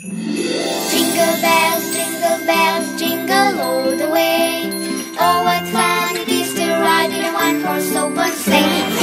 Jingle bells, jingle bells, jingle all the way. Oh, what fun it is to ride in a one-horse open sleigh.